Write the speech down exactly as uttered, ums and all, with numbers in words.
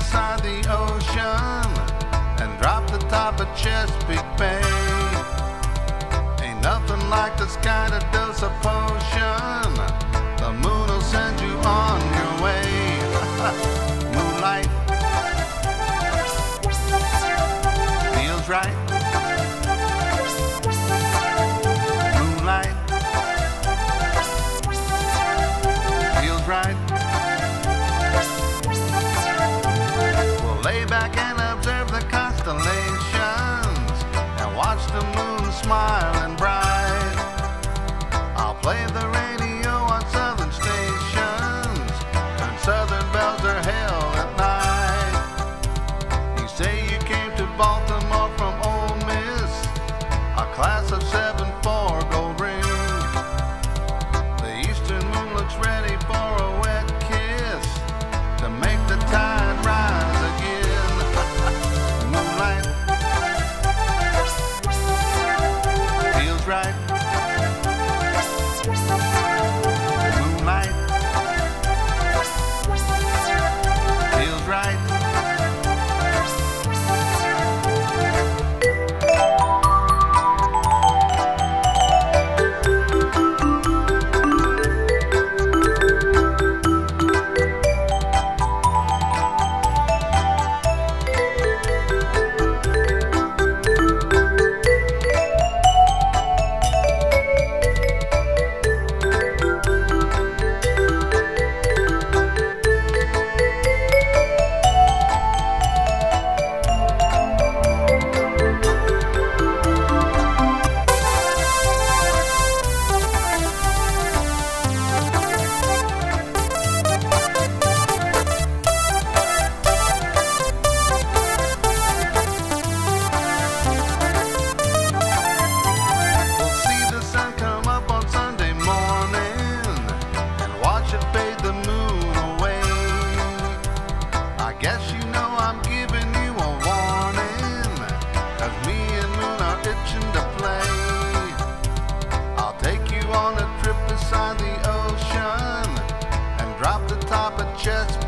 outside the ocean and dropped atop a Chesapeake Bay. Ain't nothing like the sky to dose a potion. The moon will send you on your way. Moonlight feels right. Moonlight feels right. Lay back and observe the constellations and watch the moon smiling bright. I'll play the radio on southern stations and southern bells are held at night. You say you came to Baltimore from Ole Miss, a class of seven four gold ring. The eastern moon looks ready for a wet kiss to make the tide rise. Right. Moonlight feels right. Just